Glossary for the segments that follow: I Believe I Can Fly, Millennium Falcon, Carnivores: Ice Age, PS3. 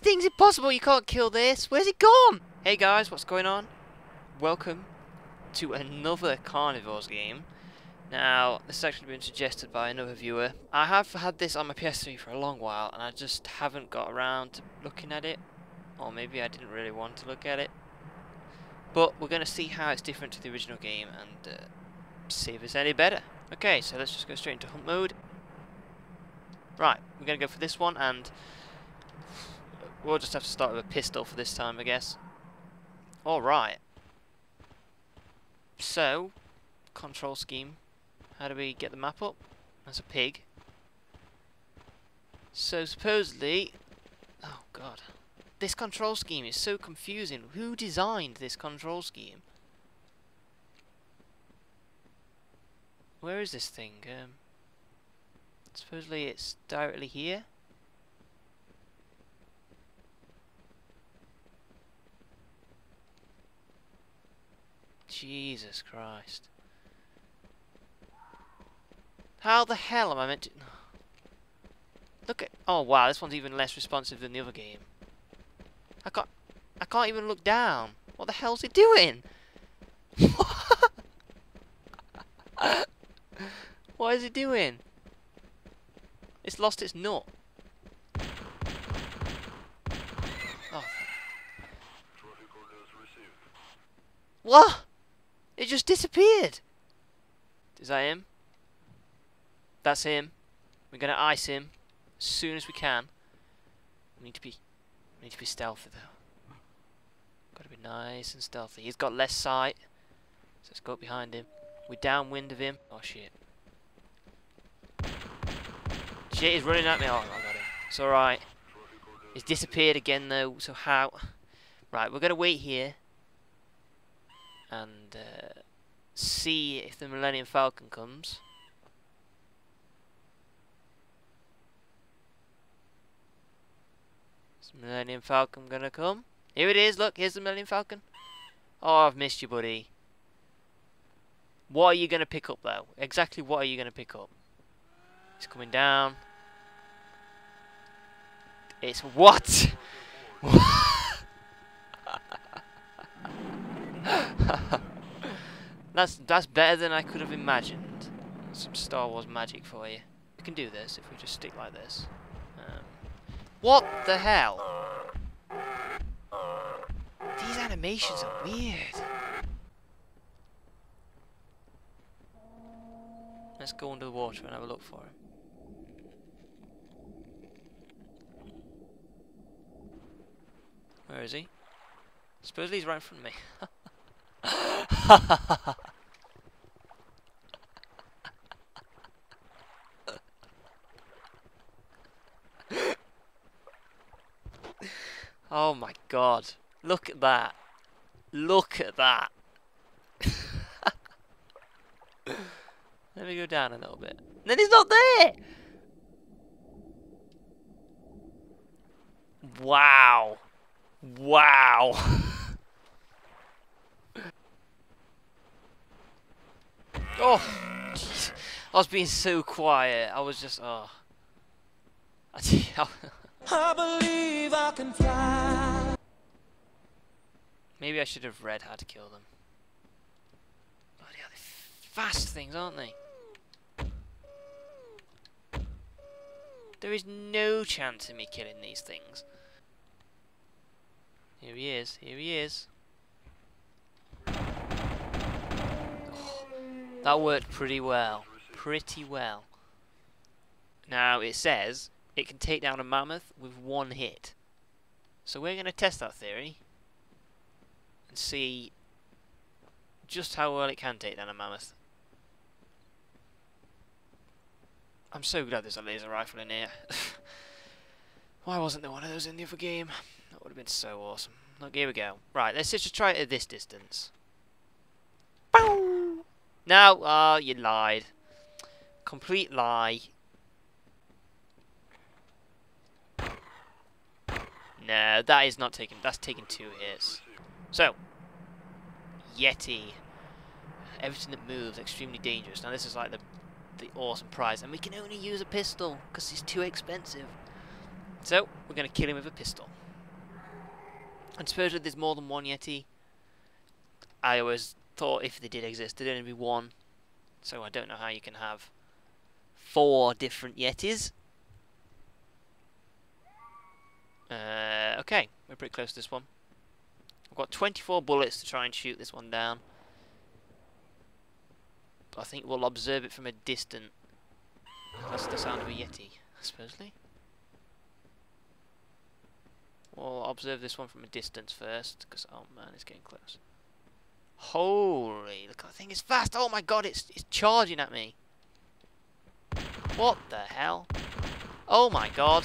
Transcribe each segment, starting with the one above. This thing's impossible, you can't kill this! Where's it gone? Hey guys, what's going on? Welcome to another Carnivores game. Now, this has actually been suggested by another viewer. I have had this on my PS3 for a long while and I just haven't got around to looking at it. Or maybe I didn't really want to look at it. But we're going to see how it's different to the original game and see if it's any better. Okay, so let's just go straight into hunt mode. Right, we're going to go for this one and we'll just have to start with a pistol for this time, I guess. Alright. So, control scheme. How do we get the map up? That's a pig. So, supposedly... Oh, God. This control scheme is so confusing. Who designed this control scheme? Where is this thing? Supposedly it's directly here. Jesus Christ. How the hell am I meant to... Look at... Oh wow, this one's even less responsive than the other game. I can't even look down. What the hell's it doing? What is it doing? It's lost its nut. Oh. What? It just disappeared. Is that him? That's him. We're gonna ice him as soon as we can. We need to be stealthy though. Gotta be nice and stealthy. He's got less sight, so let's go up behind him. We're downwind of him. Oh shit! Shit, he's running at me. Oh, I got him. It's all right. He's disappeared again though. So how? Right, we're gonna wait here and see if the Millennium Falcon comes. Is the Millennium Falcon gonna come? Here it is, look, here's the Millennium Falcon. Oh, I've missed you, buddy. What are you gonna pick up though? Exactly what are you gonna pick up? It's coming down. It's what? That's better than I could have imagined. Some Star Wars magic for you. We can do this if we just stick like this. What the hell? These animations are weird. Let's go under the water and have a look for him. Where is he? Supposedly he's right in front of me. Oh my God, look at that. Look at that. Let me go down a little bit. And then he's not there. Wow. Wow. Oh, jeez. I was being so quiet. I was just, oh. I believe I can fly. Maybe I should have read how to kill them. Bloody hell, they're fast things, aren't they? There is no chance of me killing these things. Here he is. Here he is. That worked pretty well. Pretty well. Now it says it can take down a mammoth with one hit. So we're going to test that theory and see just how well it can take down a mammoth. I'm so glad there's a laser rifle in here. Why wasn't there one of those in the other game? That would have been so awesome. Look, here we go. Right, let's just try it at this distance. Bow! No, ah, you lied. Complete lie. No, that is not taking, that's taking 2 hits. So, Yeti. Everything that moves, extremely dangerous. Now this is like the awesome prize. And we can only use a pistol, because it's too expensive. So, we're going to kill him with a pistol. And supposedly there's more than one Yeti. I always thought if they did exist, there'd only be one. So I don't know how you can have 4 different Yetis. Okay, we're pretty close to this one. I've got 24 bullets to try and shoot this one down. But I think we'll observe it from a distance. That's the sound of a Yeti, supposedly. We'll observe this one from a distance first, because oh man, it's getting close. Holy, look, that thing is fast! Oh my god, it's charging at me! What the hell? Oh my god!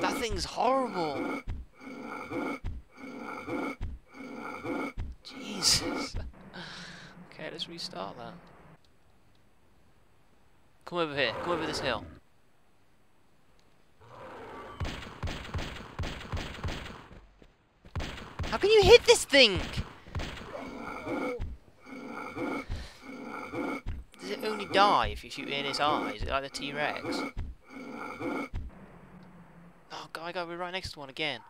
That thing's horrible! Jesus! Okay, let's restart that. Come over here, come over this hill. How can you hit this thing? Does it only die if you shoot it in its eye? Is it like the T-Rex? Oh god, we're right next to one again.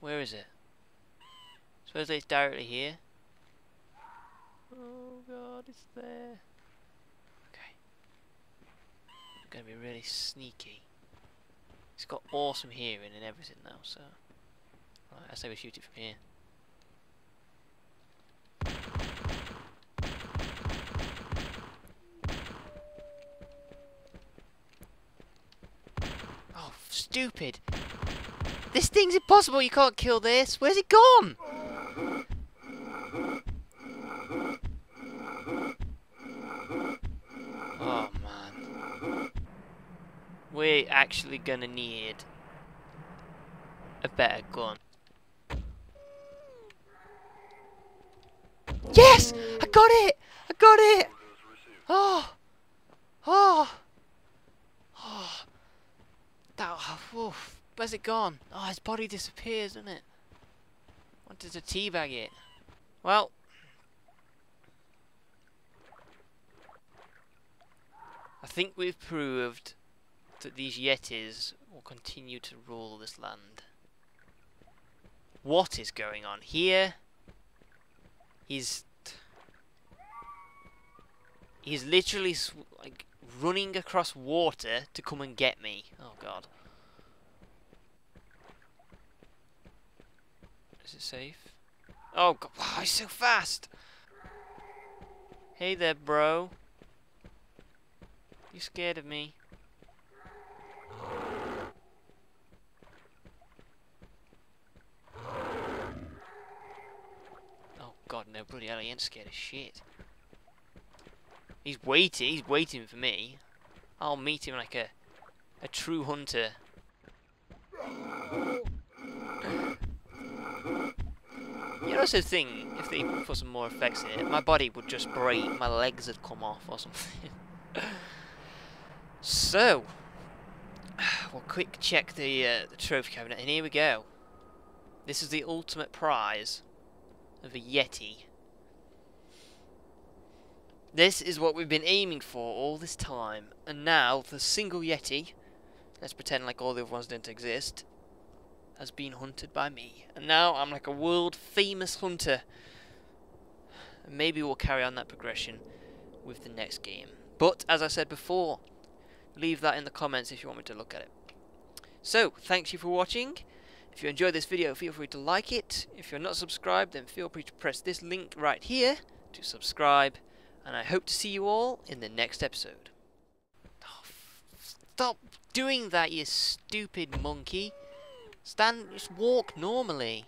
Where is it? Supposedly it's directly here. Oh god, it's there. Okay. I'm gonna be really sneaky. It's got awesome hearing and everything now, so. Right, I say we shoot it from here. Oh, stupid! This thing's impossible, you can't kill this! Where's it gone? Oh man. We're actually gonna need a better gun. Yes! I got it! I got it! Oh! Oh! Oh! That, oof. Where's it gone? Oh, his body disappears, doesn't it? I wanted to teabag it. Well. I think we've proved that these Yetis will continue to rule this land. What is going on here? He's literally like running across water to come and get me. Oh god. Is it safe? Oh god, wow, he's so fast. Hey there, bro. You scared of me? God, no, bloody hell, he ain't scared of shit. He's waiting for me. I'll meet him like a true hunter. You'd also think, if they put some more effects in it, my body would just break, my legs would come off or something. So, we'll quick check the trophy cabinet, and here we go. This is the ultimate prize of a Yeti. This is what we've been aiming for all this time, and now the single Yeti, let's pretend like all the other ones didn't exist, has been hunted by me, and now I'm like a world famous hunter. And maybe we'll carry on that progression with the next game, but as I said before, leave that in the comments if you want me to look at it. So thank you for watching. If you enjoyed this video, feel free to like it. If you're not subscribed, then feel free to press this link right here to subscribe. And I hope to see you all in the next episode. Oh, stop doing that, you stupid monkey. Just walk normally.